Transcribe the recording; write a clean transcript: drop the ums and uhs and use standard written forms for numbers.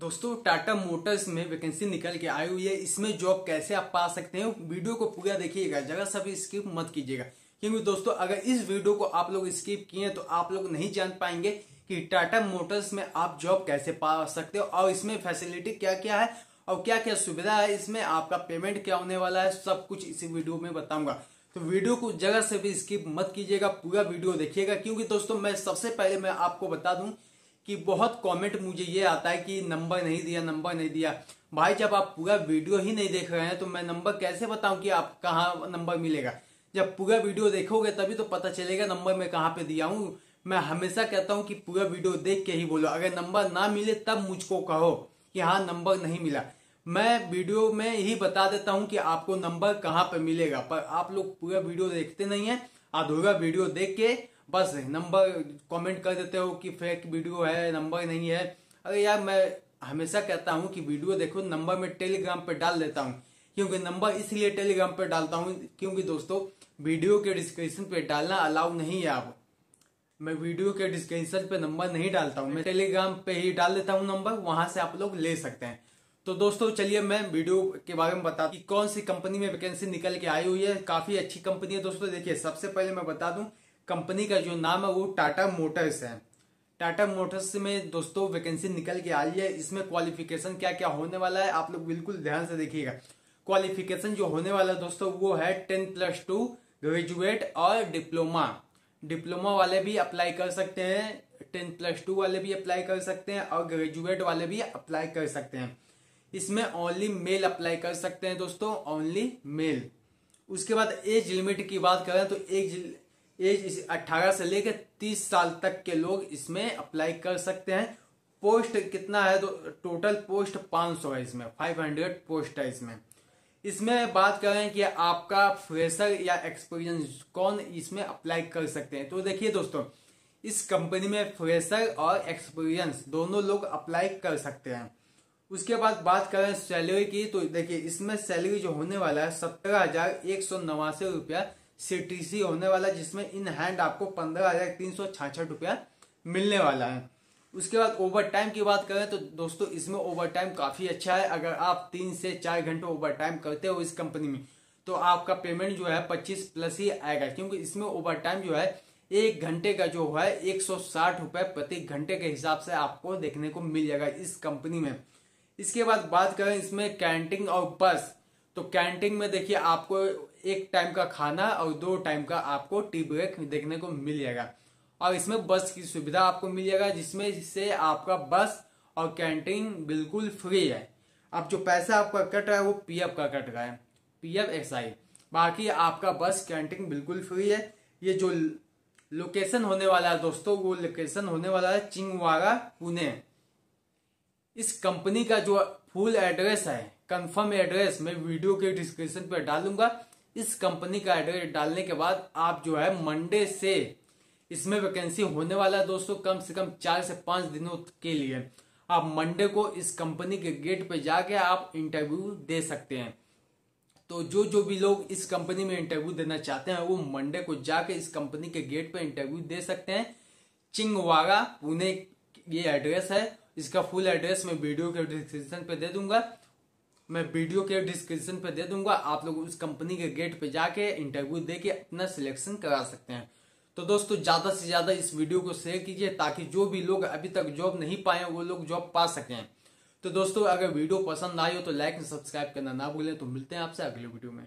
दोस्तों टाटा मोटर्स में वैकेंसी निकल के आई हुई है। इसमें जॉब कैसे आप पा सकते हैं वीडियो को पूरा देखिएगा, जरा सा भी स्किप मत कीजिएगा, क्योंकि दोस्तों अगर इस वीडियो को आप लोग स्किप किए तो आप लोग नहीं जान पाएंगे कि टाटा मोटर्स में आप जॉब कैसे पा सकते हो और इसमें फैसिलिटी क्या क्या है और क्या क्या सुविधा है, इसमें आपका पेमेंट क्या होने वाला है, सब कुछ इसी वीडियो में बताऊंगा। तो वीडियो को जरा से भी स्किप मत कीजिएगा, पूरा वीडियो देखिएगा, क्योंकि दोस्तों मैं सबसे पहले मैं आपको बता दूं कि बहुत कमेंट मुझे ये आता है कि नंबर नहीं दिया। भाई जब आप पूरा वीडियो ही नहीं देख रहे हैं तो मैं नंबर कैसे बताऊं कि आप कहाँ नंबर मिलेगा। जब पूरा वीडियो देखोगे तभी तो पता चलेगा नंबर मैं कहाँ पे दिया हूँ। मैं हमेशा कहता हूँ कि पूरा वीडियो देख के ही बोलो, अगर नंबर ना मिले तब मुझको कहो कि हाँ नंबर नहीं मिला। मैं वीडियो में ही बता देता हूं कि आपको नंबर कहां पर मिलेगा, पर आप लोग पूरा वीडियो देखते नहीं है। अधूरा वीडियो देख के बस नंबर कमेंट कर देते हो कि फेक वीडियो है, नंबर नहीं है। अरे यार मैं हमेशा कहता हूं कि वीडियो देखो, नंबर मैं टेलीग्राम पर डाल देता हूं, क्योंकि नंबर इसलिए टेलीग्राम पर डालता हूं क्योंकि दोस्तों वीडियो के डिस्क्रिप्शन पर डालना अलाउ नहीं है। आप मैं वीडियो के डिस्क्रिप्शन पर नंबर नहीं डालता हूँ, मैं टेलीग्राम पर ही डाल देता हूँ नंबर, वहां से आप लोग ले सकते हैं। तो दोस्तों चलिए मैं वीडियो के बारे में बताता हूं कि कौन सी कंपनी में वैकेंसी निकल के आई हुई है। काफी अच्छी कंपनी है दोस्तों। देखिए सबसे पहले मैं बता दूं कंपनी का जो नाम है वो टाटा मोटर्स है। टाटा मोटर्स में दोस्तों वैकेंसी निकल के आई है। इसमें क्वालिफिकेशन क्या क्या होने वाला है आप लोग बिल्कुल ध्यान से देखिएगा। क्वालिफिकेशन जो होने वाला है दोस्तों वो है 10+2 ग्रेजुएट और डिप्लोमा। डिप्लोमा वाले भी अप्लाई कर सकते हैं, 10+2 वाले भी अप्लाई कर सकते हैं और ग्रेजुएट वाले भी अप्लाई कर सकते हैं। इसमें ओनली मेल अप्लाई कर सकते हैं दोस्तों, ओनली मेल। उसके बाद एज लिमिट की बात करें तो एज 18 से लेकर 30 साल तक के लोग इसमें अप्लाई कर सकते हैं। पोस्ट कितना है तो टोटल पोस्ट 500 है, इसमें 500 पोस्ट है। इसमें बात करें कि आपका फ्रेशर या एक्सपीरियंस कौन इसमें अप्लाई कर सकते हैं। तो देखिए दोस्तों इस कंपनी में फ्रेशर और एक्सपीरियंस दोनों लोग अप्लाई कर सकते हैं। उसके बाद बात करें सैलरी की तो देखिए इसमें सैलरी जो होने वाला है 17,189 रुपया CTC होने वाला है, जिसमें इन हैंड आपको 15,366 रुपया मिलने वाला है। उसके बाद ओवर टाइम की बात करें तो दोस्तों इसमें ओवर टाइम काफी अच्छा है। अगर आप 3 से 4 घंटे ओवर टाइम करते हो इस कंपनी में तो आपका पेमेंट जो है 25+ ही आएगा, क्योंकि इसमें ओवर टाइम जो है एक घंटे का जो है 160 रुपये प्रति घंटे के हिसाब से आपको देखने को मिल जाएगा इस कंपनी में। इसके बाद बात करें इसमें कैंटीन और बस। तो कैंटीन में देखिए आपको 1 टाइम का खाना और 2 टाइम का आपको टी ब्रेक देखने को मिल जाएगा, और इसमें बस की सुविधा आपको मिल जाएगा, जिसमें से आपका बस और कैंटीन बिल्कुल फ्री है। अब जो पैसा आपका कट रहा है वो पीएफ का कट रहा है, PFSI, बाकी आपका बस कैंटीन बिल्कुल फ्री है। ये जो लोकेशन होने वाला है दोस्तों वो लोकेशन होने वाला है चिंगवाड़ा पुणे। इस कंपनी का जो फुल एड्रेस है, कंफर्म एड्रेस मैं वीडियो के डिस्क्रिप्शन पर डालूंगा। इस कंपनी का एड्रेस डालने के बाद आप जो है मंडे से इसमें वैकेंसी होने वाला है दोस्तों, कम से कम 4 से 5 दिनों के लिए। आप मंडे को इस कंपनी के गेट पे जाके आप इंटरव्यू दे सकते हैं। तो जो भी लोग इस कंपनी में इंटरव्यू देना चाहते हैं वो मंडे को जाके इस कंपनी के गेट पे इंटरव्यू दे सकते हैं। चिंगवाड़ा पुणे ये एड्रेस है। इसका फुल एड्रेस मैं वीडियो के डिस्क्रिप्शन पे दे दूंगा, आप लोग उस कंपनी के गेट पे जाके इंटरव्यू देके अपना सिलेक्शन करा सकते हैं। तो दोस्तों ज्यादा से ज्यादा इस वीडियो को शेयर कीजिए ताकि जो भी लोग अभी तक जॉब नहीं पाए वो लोग जॉब पा सकें। तो दोस्तों अगर वीडियो पसंद आई हो तो लाइक और सब्सक्राइब करना ना भूलें। तो मिलते हैं आपसे अगले वीडियो में।